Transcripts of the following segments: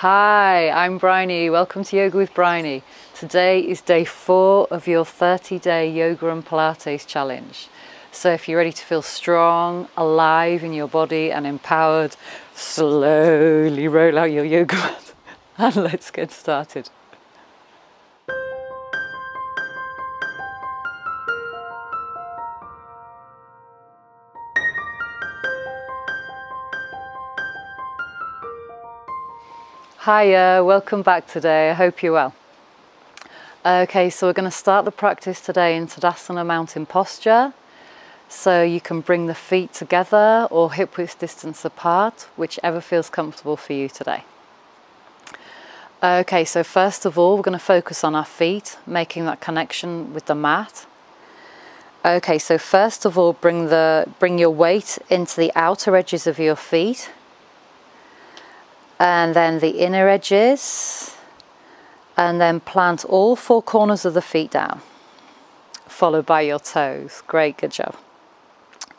Hi, I'm Bryony. Welcome to Yoga with Bryony. Today is day 4 of your 30-day yoga and Pilates challenge. So if you're ready to feel strong, alive in your body and empowered, slowly roll out your yoga mat and let's get started. Hiya, welcome back today. I hope you're well. Okay, so we're going to start the practice today in Tadasana mountain posture. So you can bring the feet together or hip width distance apart, whichever feels comfortable for you today. Okay, so first of all, we're going to focus on our feet, making that connection with the mat. Okay, so first of all, bring your weight into the outer edges of your feet, and then the inner edges, and then plant all 4 corners of the feet down, followed by your toes. Great, good job.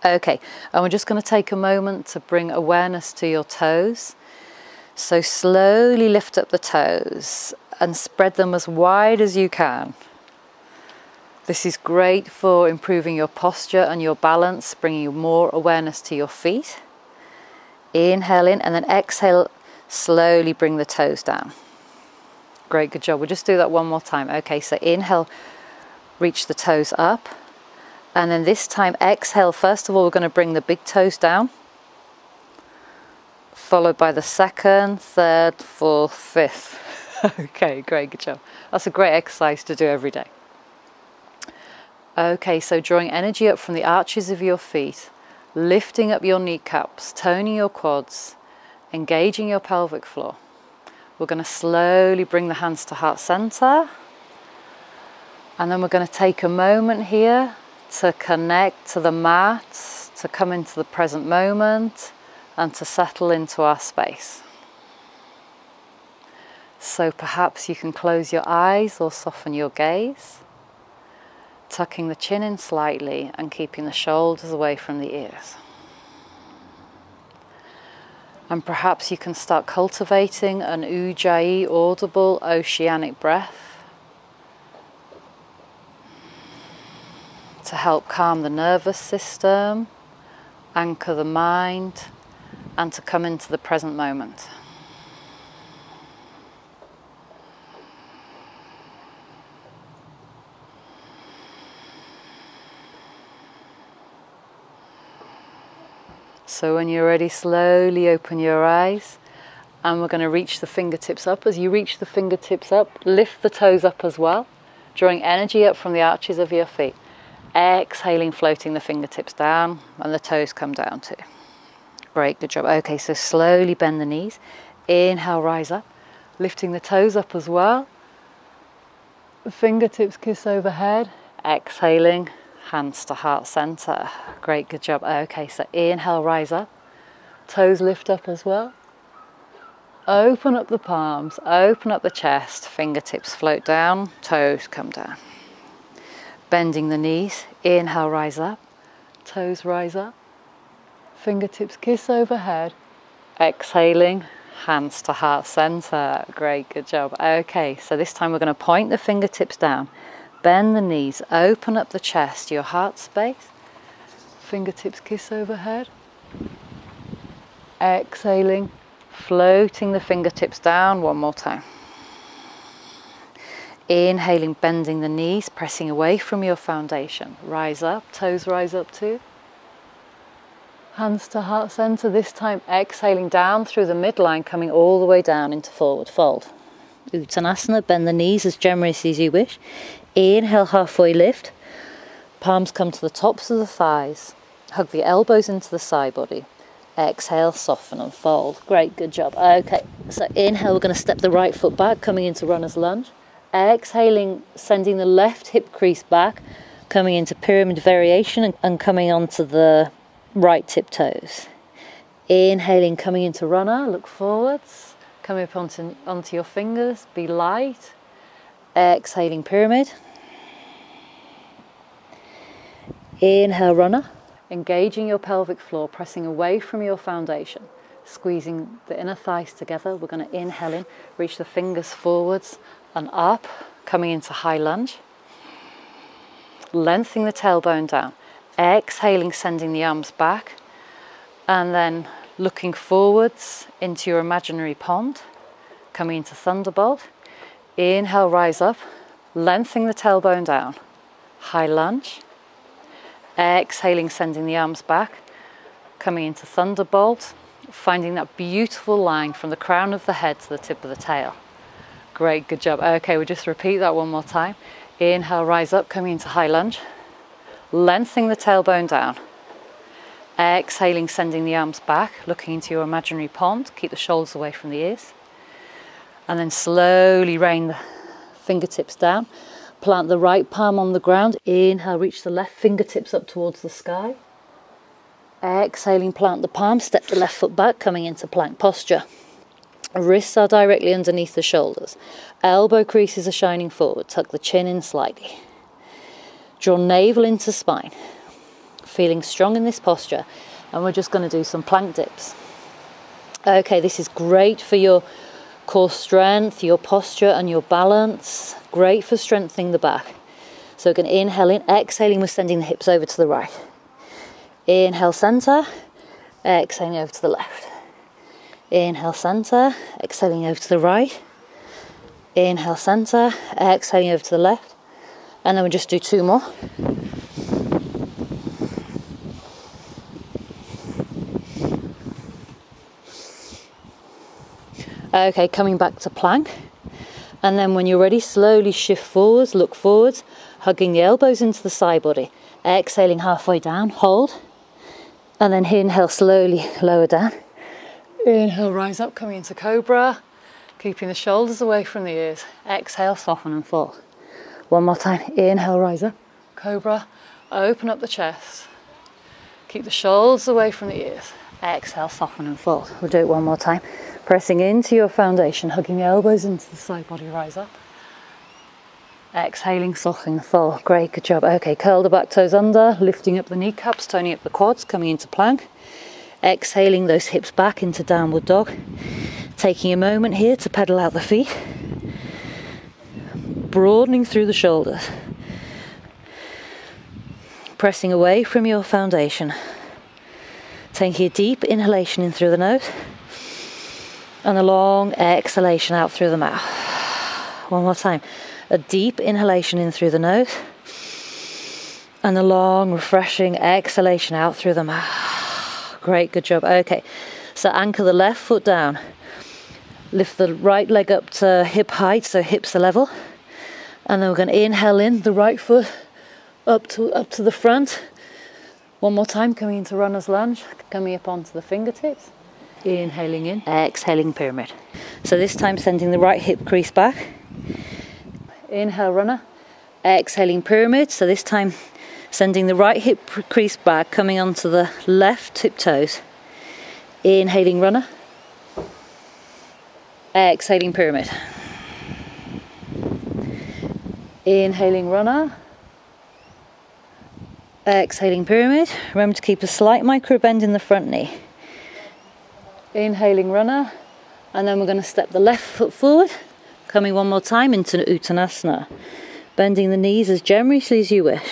Okay, and we're just going to take a moment to bring awareness to your toes. So slowly lift up the toes and spread them as wide as you can. This is great for improving your posture and your balance, bringing more awareness to your feet. Inhale in, and then exhale. Slowly bring the toes down. Great, good job. We'll just do that one more time. Okay, so inhale, reach the toes up, and then this time exhale. First of all, we're going to bring the big toes down, followed by the second, third, fourth, fifth. Okay, great, good job. That's a great exercise to do every day. Okay, so drawing energy up from the arches of your feet, lifting up your kneecaps, toning your quads, engaging your pelvic floor. We're going to slowly bring the hands to heart center, and then we're going to take a moment here to connect to the mat, to come into the present moment and to settle into our space. So perhaps you can close your eyes or soften your gaze, tucking the chin in slightly and keeping the shoulders away from the ears. And perhaps you can start cultivating an Ujjayi audible oceanic breath to help calm the nervous system, anchor the mind, and to come into the present moment. So when you're ready, slowly open your eyes, and we're going to reach the fingertips up. As you reach the fingertips up, lift the toes up as well, drawing energy up from the arches of your feet. Exhaling, floating the fingertips down, and the toes come down too. Great, good job. Okay, so slowly bend the knees. Inhale, rise up, lifting the toes up as well. The fingertips kiss overhead. Exhaling. Hands to heart center. Great, good job. Okay, so inhale, rise up. Toes lift up as well. Open up the palms, open up the chest. Fingertips float down, toes come down. Bending the knees. Inhale, rise up. Toes rise up. Fingertips kiss overhead. Exhaling, hands to heart center. Great, good job. Okay, so this time we're going to point the fingertips down. Bend the knees, open up the chest, your heart space. Fingertips kiss overhead. Exhaling, floating the fingertips down. One more time. Inhaling, bending the knees, pressing away from your foundation. Rise up, toes rise up too. Hands to heart center. This time exhaling down through the midline, coming all the way down into forward fold. Uttanasana, bend the knees as generously as you wish. Inhale, halfway lift. Palms come to the tops of the thighs. Hug the elbows into the side body. Exhale, soften and fold. Great, good job. Okay, so inhale, we're going to step the right foot back, coming into runner's lunge. Exhaling, sending the left hip crease back, coming into pyramid variation and coming onto the right tiptoes. Inhaling, coming into runner, look forwards. Coming up onto your fingers, be light. Exhaling, pyramid. Inhale, runner. Engaging your pelvic floor, pressing away from your foundation. squeezing the inner thighs together. We're going to inhale in, reach the fingers forwards and up, coming into high lunge. Lengthening the tailbone down. Exhaling, sending the arms back. And then looking forwards into your imaginary pond, coming into thunderbolt. Inhale, rise up, lengthening the tailbone down. High lunge. Exhaling, sending the arms back, coming into thunderbolt. Finding that beautiful line from the crown of the head to the tip of the tail. Great, good job. Okay, we'll just repeat that one more time. Inhale, rise up, coming into high lunge. Lengthening the tailbone down. Exhaling, sending the arms back, looking into your imaginary pond. Keep the shoulders away from the ears. And then slowly rein the fingertips down. Plant the right palm on the ground. Inhale, reach the left fingertips up towards the sky. Exhaling, plant the palm, step the left foot back, coming into plank posture. Wrists are directly underneath the shoulders. Elbow creases are shining forward. Tuck the chin in slightly. Draw navel into spine. Feeling strong in this posture. And we're just going to do some plank dips. Okay, this is great for your core strength, your posture and your balance. Great for strengthening the back. So we're going to inhale in. Exhaling, we're sending the hips over to the right. Inhale, centre. Exhaling, over to the left. Inhale, centre. Exhaling, over to the right. Inhale, centre. Exhaling, over to the left. And then we'll just do two more. Okay, coming back to plank. And then when you're ready, slowly shift forwards, look forwards, hugging the elbows into the side body. Exhaling, halfway down, hold. And then inhale, slowly lower down. Inhale, rise up, coming into cobra. Keeping the shoulders away from the ears. Exhale, soften and fold. One more time. Inhale, rise up. Cobra. Open up the chest. Keep the shoulders away from the ears. Exhale, soften and fold. We'll do it one more time. Pressing into your foundation, hugging the elbows into the side body, rise up. Exhaling, soften and fold. Great, good job. Okay, curl the back toes under, lifting up the kneecaps, toning up the quads, coming into plank. Exhaling those hips back into downward dog. Taking a moment here to pedal out the feet. Broadening through the shoulders. Pressing away from your foundation. Taking a deep inhalation in through the nose. And a long exhalation out through the mouth. One more time. A deep inhalation in through the nose. And a long, refreshing exhalation out through the mouth. Great, good job. Okay, so anchor the left foot down. Lift the right leg up to hip height, so hips are level. And then we're going to inhale in, the right foot up to the front. One more time, coming into runner's lunge, coming up onto the fingertips. Inhaling in, exhaling pyramid. So this time sending the right hip crease back. Inhale runner, exhaling pyramid. So this time sending the right hip crease back, coming onto the left tiptoes. Inhaling runner. Exhaling pyramid. Inhaling runner. Exhaling pyramid. Remember to keep a slight micro bend in the front knee. Inhaling runner. And then we're going to step the left foot forward. Coming one more time into Uttanasana. Bending the knees as generously as you wish.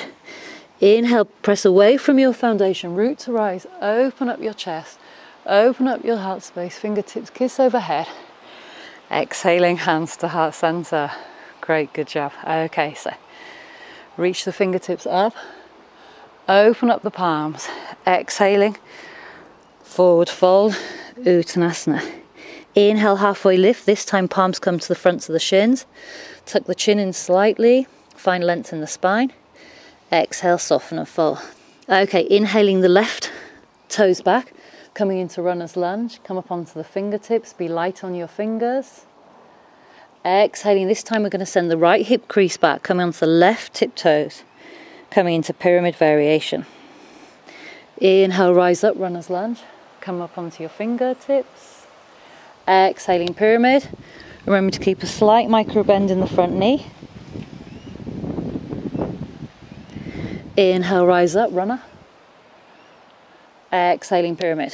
Inhale, press away from your foundation. Root to rise. Open up your chest. Open up your heart space. Fingertips kiss overhead. Exhaling, hands to heart center. Great, good job. Okay, so reach the fingertips up, open up the palms. Exhaling, forward fold, Uttanasana. Inhale, halfway lift. This time palms come to the front of the shins. Tuck the chin in slightly, find length in the spine. Exhale, soften and fold. Okay, inhaling the left toes back. Coming into runner's lunge, come up onto the fingertips, be light on your fingers. Exhaling, this time we're going to send the right hip crease back, coming onto the left tiptoes, coming into pyramid variation. Inhale, rise up, runner's lunge, come up onto your fingertips. Exhaling, pyramid. Remember to keep a slight micro bend in the front knee. Inhale, rise up, runner. Exhaling pyramid.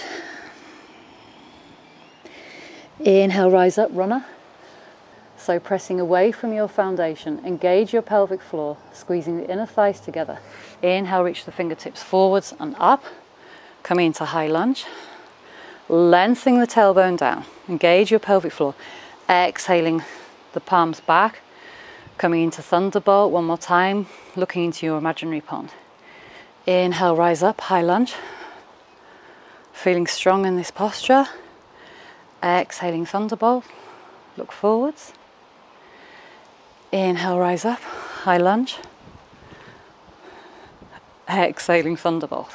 Inhale, rise up, runner. So pressing away from your foundation, engage your pelvic floor, squeezing the inner thighs together. Inhale, reach the fingertips forwards and up. Coming into high lunge. Lengthening the tailbone down. Engage your pelvic floor. Exhaling the palms back. Coming into thunderbolt one more time. Looking into your imaginary pond. Inhale, rise up, high lunge. Feeling strong in this posture. Exhaling thunderbolt. Look forwards. Inhale, rise up, high lunge. Exhaling thunderbolt.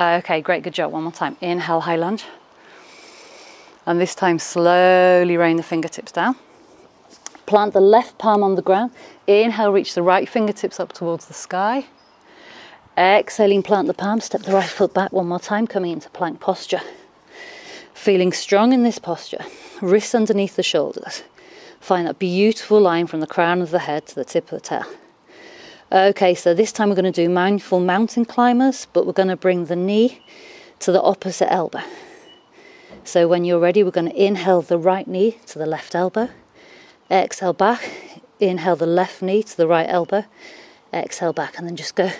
Okay, great, good job. One more time. Inhale, high lunge. And this time slowly rain the fingertips down. Plant the left palm on the ground. Inhale, reach the right fingertips up towards the sky. Exhaling, plant the palm. Step the right foot back one more time, coming into plank posture. Feeling strong in this posture. Wrists underneath the shoulders. Find that beautiful line from the crown of the head to the tip of the tail. Okay, so this time we're going to do mindful mountain climbers, but we're going to bring the knee to the opposite elbow. So when you're ready, we're going to inhale the right knee to the left elbow. Exhale back. Inhale the left knee to the right elbow. Exhale back, and then just go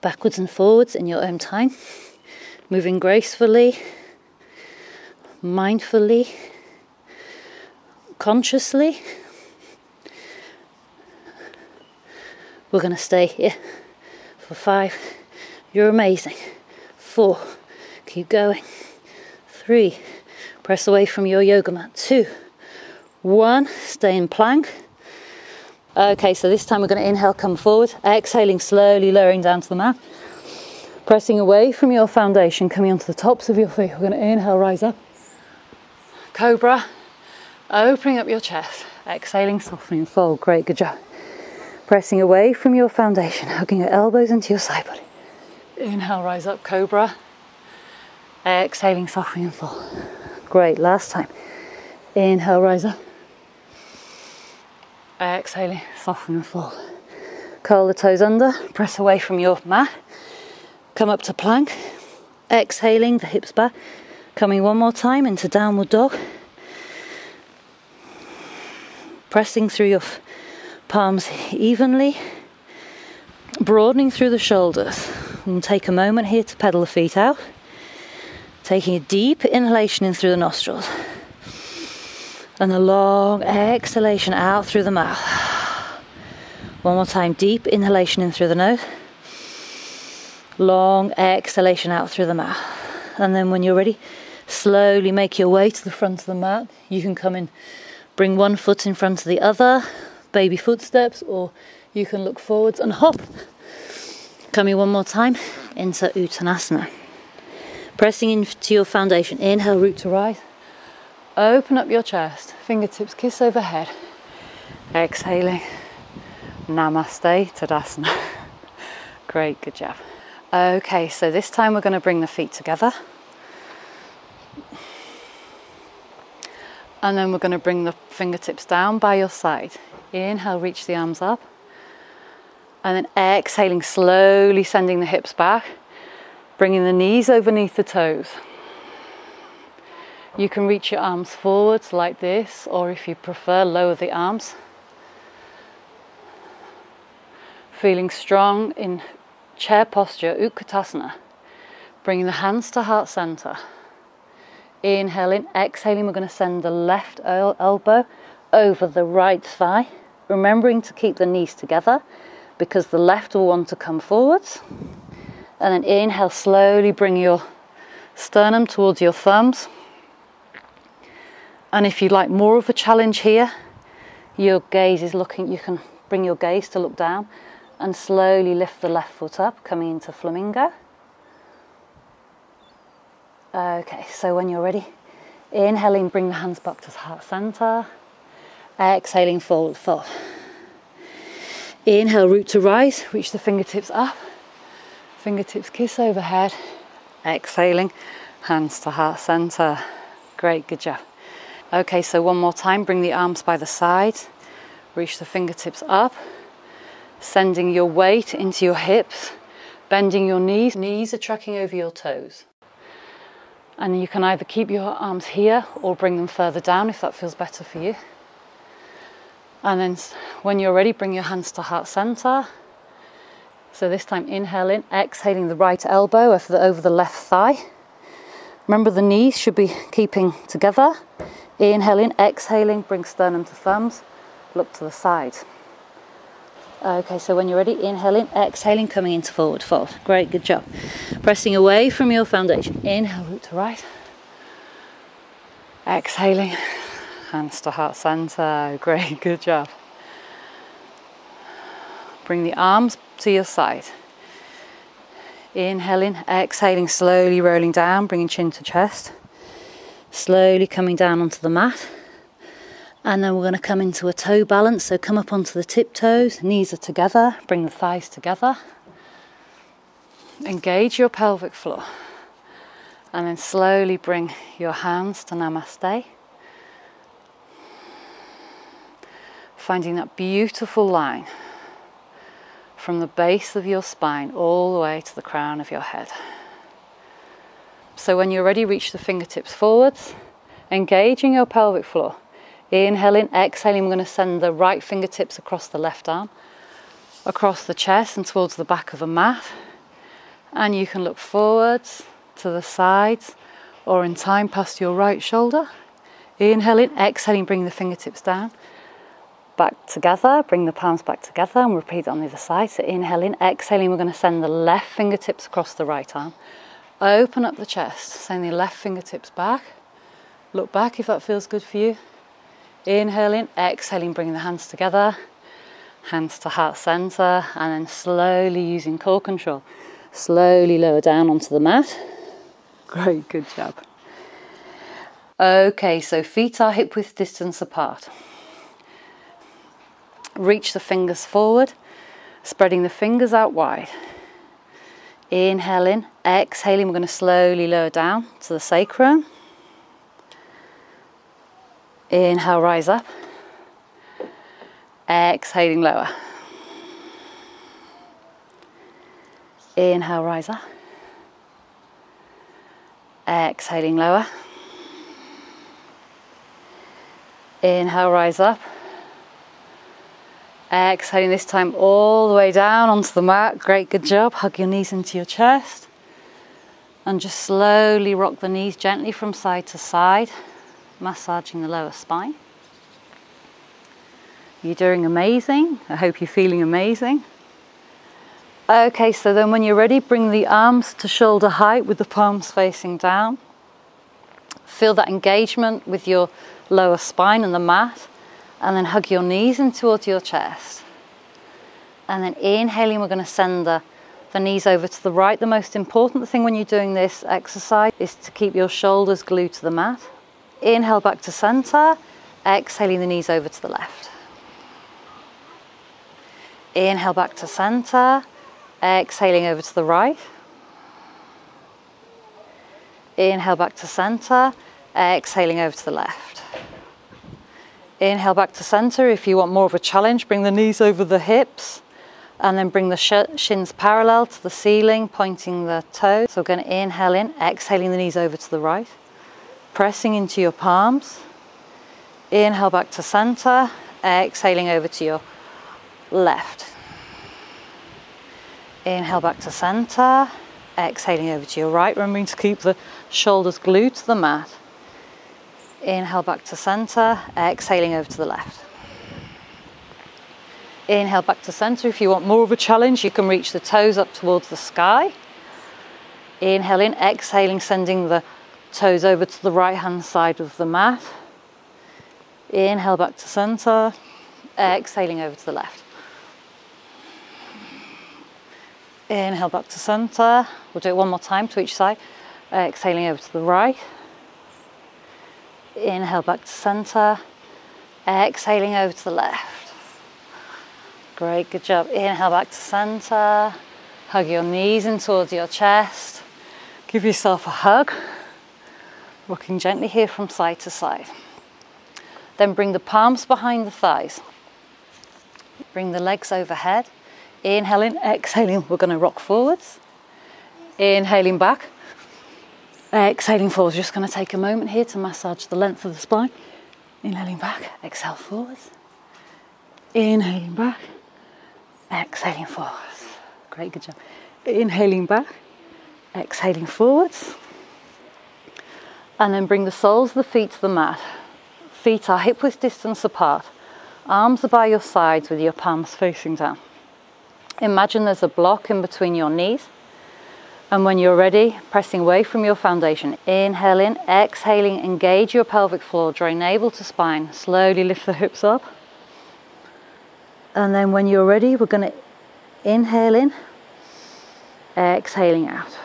backwards and forwards in your own time. Moving gracefully, mindfully, consciously. We're going to stay here for 5. You're amazing. 4. Keep going. 3. Press away from your yoga mat. 2. 1. Stay in plank. Okay, so this time we're going to inhale, come forward. Exhaling, slowly lowering down to the mat. Pressing away from your foundation, coming onto the tops of your feet. We're going to inhale, rise up. Cobra. Opening up your chest. Exhaling, softening, fold. Great, good job. Pressing away from your foundation, hugging your elbows into your side body. Inhale, rise up, cobra. Exhaling, softening and fall. Great, last time. Inhale, rise up. Exhaling, soften and fall. Curl the toes under, press away from your mat. Come up to plank. Exhaling, the hips back. Coming one more time into downward dog. Pressing through your palms evenly, broadening through the shoulders. And take a moment here to pedal the feet out. Taking a deep inhalation in through the nostrils. And a long exhalation out through the mouth. One more time, deep inhalation in through the nose. Long exhalation out through the mouth. And then when you're ready, slowly make your way to the front of the mat. You can come in, bring one foot in front of the other. Baby footsteps, or you can look forwards and hop. Coming one more time into Uttanasana. Pressing into your foundation. Inhale, root to rise. Open up your chest. Fingertips kiss overhead. Exhaling. Namaste, Tadasana. Great, good job. Okay, so this time we're going to bring the feet together. And then we're going to bring the fingertips down by your side. Inhale, reach the arms up. And then exhaling, slowly sending the hips back. Bringing the knees underneath the toes. You can reach your arms forwards like this, or if you prefer, lower the arms. Feeling strong in chair posture, Utkatasana. Bringing the hands to heart center. Inhale in, exhaling, we're going to send the left elbow over the right thigh, remembering to keep the knees together because the left will want to come forwards. And then inhale, slowly bring your sternum towards your thumbs. And if you like more of a challenge here, your gaze is looking, you can bring your gaze to look down and slowly lift the left foot up, coming into flamingo. Okay, so when you're ready, inhaling, bring the hands back to the heart center. Exhaling, fold, fold. Inhale, root to rise, reach the fingertips up. Fingertips kiss overhead. Exhaling, hands to heart center. Great, good job. Okay, so one more time, bring the arms by the side. Reach the fingertips up. Sending your weight into your hips. Bending your knees. Knees are tracking over your toes. And you can either keep your arms here or bring them further down if that feels better for you. And then when you're ready, bring your hands to heart center. So this time inhale in, exhaling the right elbow over the left thigh. Remember the knees should be keeping together. Inhale in, exhaling, bring sternum to thumbs, look to the side. Okay, so when you're ready, inhale in, exhaling, coming into forward fold. Great, good job. Pressing away from your foundation. Inhale, root to right. Exhaling, hands to heart center. Great, good job. Bring the arms to your side. Inhale in, exhaling, slowly rolling down, bringing chin to chest. Slowly coming down onto the mat. And then we're going to come into a toe balance, so come up onto the tiptoes, knees are together, bring the thighs together. Engage your pelvic floor. And then slowly bring your hands to Namaste. Finding that beautiful line from the base of your spine all the way to the crown of your head. So when you're ready, reach the fingertips forwards, engaging your pelvic floor. Inhale in, exhaling, we're going to send the right fingertips across the left arm, across the chest and towards the back of the mat. And you can look forwards, to the sides, or in time past your right shoulder. Inhale in, exhaling, bring the fingertips down, back together, bring the palms back together, and repeat on the other side. So inhale in, exhaling, we're going to send the left fingertips across the right arm. Open up the chest, send the left fingertips back. Look back if that feels good for you. Inhale in, exhaling, bring the hands together, hands to heart center, and then slowly using core control, slowly lower down onto the mat. Great, good job. Okay, so feet are hip width distance apart. Reach the fingers forward, spreading the fingers out wide. Inhale in, exhaling, we're going to slowly lower down to the sacrum. Inhale, rise up. Exhaling, lower. Inhale, rise up. Exhaling, lower. Inhale, rise up. Exhaling, this time all the way down onto the mat. Great, good job. Hug your knees into your chest. And just slowly rock the knees gently from side to side, massaging the lower spine. You're doing amazing. I hope you're feeling amazing. Okay, so then when you're ready, bring the arms to shoulder height with the palms facing down. Feel that engagement with your lower spine and the mat, and then hug your knees in towards your chest. And then inhaling, we're going to send the knees over to the right. The most important thing when you're doing this exercise is to keep your shoulders glued to the mat. Inhale back to center, exhaling the knees over to the left. Inhale back to center, exhaling over to the right. Inhale back to center, exhaling over to the left. Inhale back to center. If you want more of a challenge, bring the knees over the hips and then bring the shins parallel to the ceiling, pointing the toes. So we're going to inhale in, exhaling the knees over to the right. Pressing into your palms. Inhale back to center, exhaling over to your left. Inhale back to center, exhaling over to your right, remembering to keep the shoulders glued to the mat. Inhale back to center, exhaling over to the left. Inhale back to center. If you want more of a challenge, you can reach the toes up towards the sky. Inhale in, exhaling, sending the toes over to the right hand side of the mat. Inhale back to center, exhaling over to the left. Inhale back to center. We'll do it one more time to each side. Exhaling over to the right. Inhale back to center, exhaling over to the left. Great, good job. Inhale back to center, hug your knees in towards your chest. Give yourself a hug. Rocking gently here from side to side. Then bring the palms behind the thighs. Bring the legs overhead. Inhaling, exhaling, we're going to rock forwards. Inhaling back. Exhaling forwards, just going to take a moment here to massage the length of the spine. Inhaling back, exhale forwards. Inhaling back, exhaling forwards. Great, good job. Inhaling back, exhaling forwards. And then bring the soles of the feet to the mat. Feet are hip-width distance apart. Arms are by your sides with your palms facing down. Imagine there's a block in between your knees. And when you're ready, pressing away from your foundation. Inhale in, exhaling, engage your pelvic floor, draw navel to spine. Slowly lift the hips up. And then when you're ready, we're going to inhale in, exhaling out.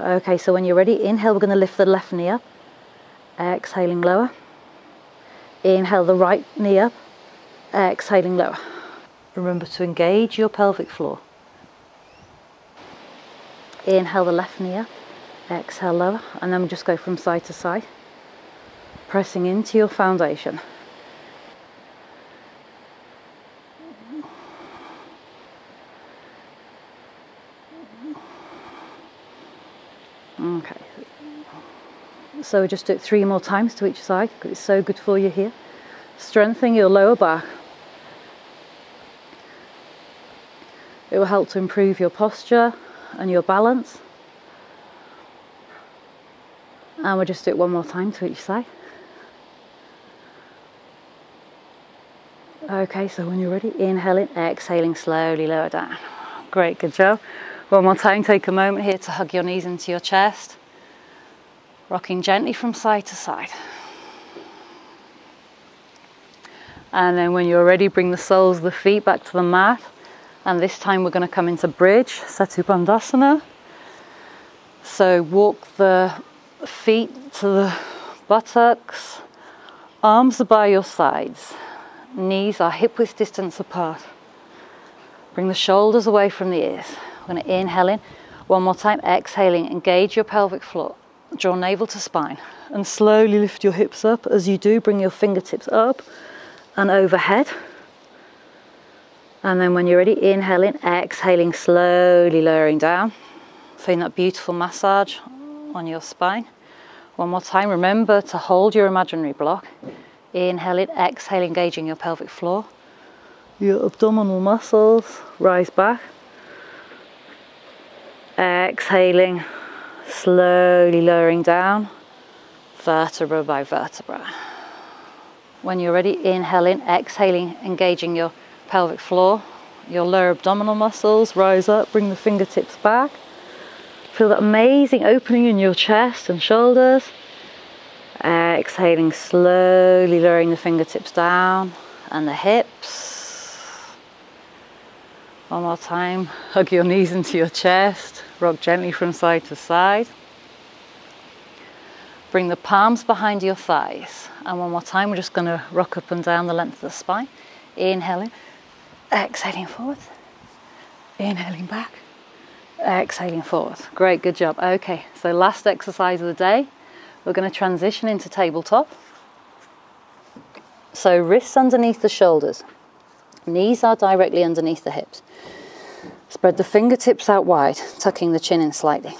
Okay, so when you're ready, inhale, we're going to lift the left knee up. Exhaling lower. Inhale the right knee up. Exhaling lower. Remember to engage your pelvic floor. Inhale the left knee up, exhale lower, and then we'll just go from side to side, pressing into your foundation. Okay, so we just do it 3 more times to each side, because it's so good for you here. Strengthening your lower back. It will help to improve your posture and your balance. And we'll just do it 1 more time to each side. Okay, so when you're ready, inhaling, exhaling, slowly lower down. Great, good job. 1 more time, take a moment here to hug your knees into your chest, rocking gently from side to side. And then when you're ready, bring the soles of the feet back to the mat. And this time we're going to come into bridge, Setu Bandhasana. So walk the feet to the buttocks, arms are by your sides, knees are hip-width distance apart. Bring the shoulders away from the ears. We're going to inhale in, 1 more time, exhaling, engage your pelvic floor, draw navel to spine. And slowly lift your hips up. As you do, bring your fingertips up and overhead. And then when you're ready, inhaling, exhaling, slowly lowering down. Feeling that beautiful massage on your spine. 1 more time, remember to hold your imaginary block. Inhaling, exhaling, engaging your pelvic floor. Your abdominal muscles rise back. Exhaling, slowly lowering down, vertebra by vertebra. When you're ready, inhaling, exhaling, engaging your pelvic floor, your lower abdominal muscles rise up, bring the fingertips back. Feel that amazing opening in your chest and shoulders. Exhaling, slowly lowering the fingertips down and the hips. 1 more time, hug your knees into your chest, rock gently from side to side. Bring the palms behind your thighs. And 1 more time, we're just going to rock up and down the length of the spine. Inhaling. Exhaling forward, inhaling back, exhaling forward. Great, good job. Okay, so last exercise of the day, we're going to transition into tabletop. So wrists underneath the shoulders, knees are directly underneath the hips. Spread the fingertips out wide, tucking the chin in slightly.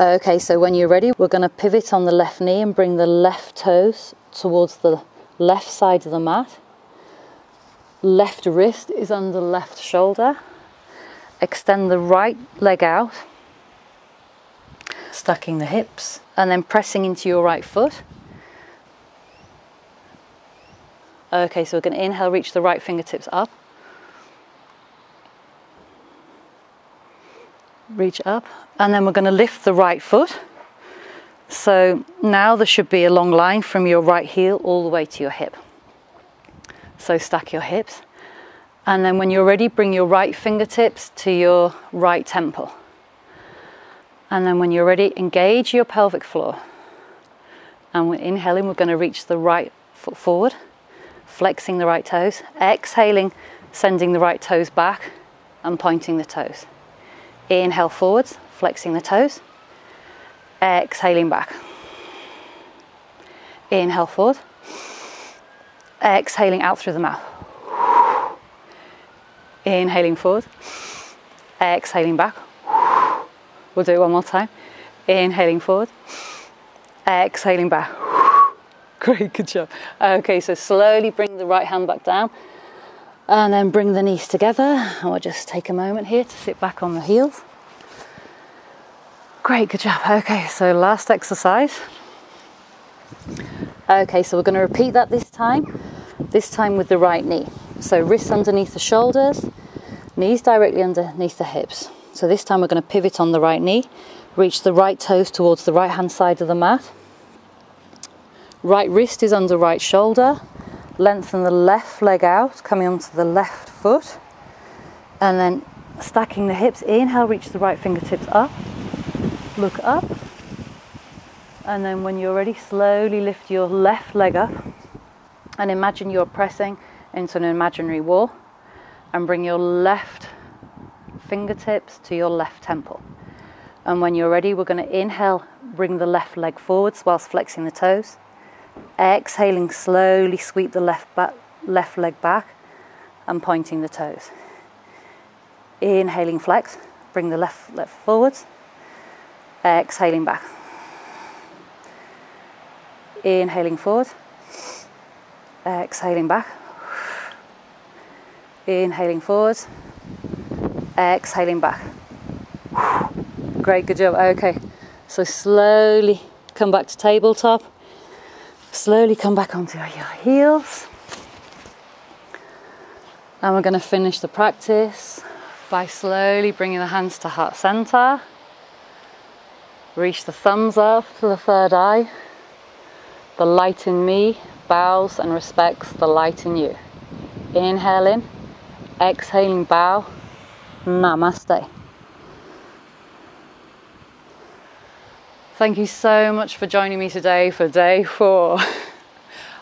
Okay, so when you're ready, we're going to pivot on the left knee and bring the left toes towards the left side of the mat. Left wrist is under left shoulder. Extend the right leg out, stacking the hips, and then pressing into your right foot. Okay, so we're going to inhale, reach the right fingertips up. Reach up, and then we're going to lift the right foot. So now there should be a long line from your right heel all the way to your hip. So stack your hips, and then when you're ready, bring your right fingertips to your right temple. And then when you're ready, engage your pelvic floor. And we're inhaling, we're going to reach the right foot forward, flexing the right toes. Exhaling, sending the right toes back and pointing the toes. Inhale forwards, flexing the toes. Exhaling back. Inhale forward. Exhaling out through the mouth. Inhaling forward. Exhaling back. We'll do it 1 more time. Inhaling forward, exhaling back. Great, good job. Okay, so slowly bring the right hand back down and then bring the knees together. And we'll just take a moment here to sit back on the heels. Great, good job. Okay, so last exercise. Okay, so we're going to repeat that this time with the right knee. So wrists underneath the shoulders, knees directly underneath the hips. So this time we're going to pivot on the right knee, reach the right toes towards the right hand side of the mat. Right wrist is under right shoulder, lengthen the left leg out, coming onto the left foot, and then stacking the hips. Inhale, reach the right fingertips up, look up, and then when you're ready, slowly lift your left leg up and imagine you're pressing into an imaginary wall, and bring your left fingertips to your left temple. And when you're ready, we're going to inhale, bring the left leg forwards whilst flexing the toes. Exhaling, slowly sweep the left leg back and pointing the toes. Inhaling, flex, bring the left leg forwards. Exhaling back. Inhaling forward. Exhaling back. Inhaling forward. Exhaling back. Great, good job. Okay, so slowly come back to tabletop. Slowly come back onto your heels. And we're going to finish the practice by slowly bringing the hands to heart center. Reach the thumbs up to the third eye. The light in me bows and respects the light in you. Inhaling, exhaling, bow. Namaste. Thank you so much for joining me today for day 4.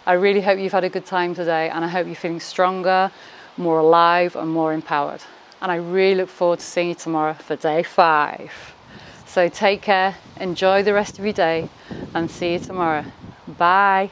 I really hope you've had a good time today, and I hope you're feeling stronger, more alive and more empowered. And I really look forward to seeing you tomorrow for day 5. So take care, enjoy the rest of your day, and see you tomorrow. Bye.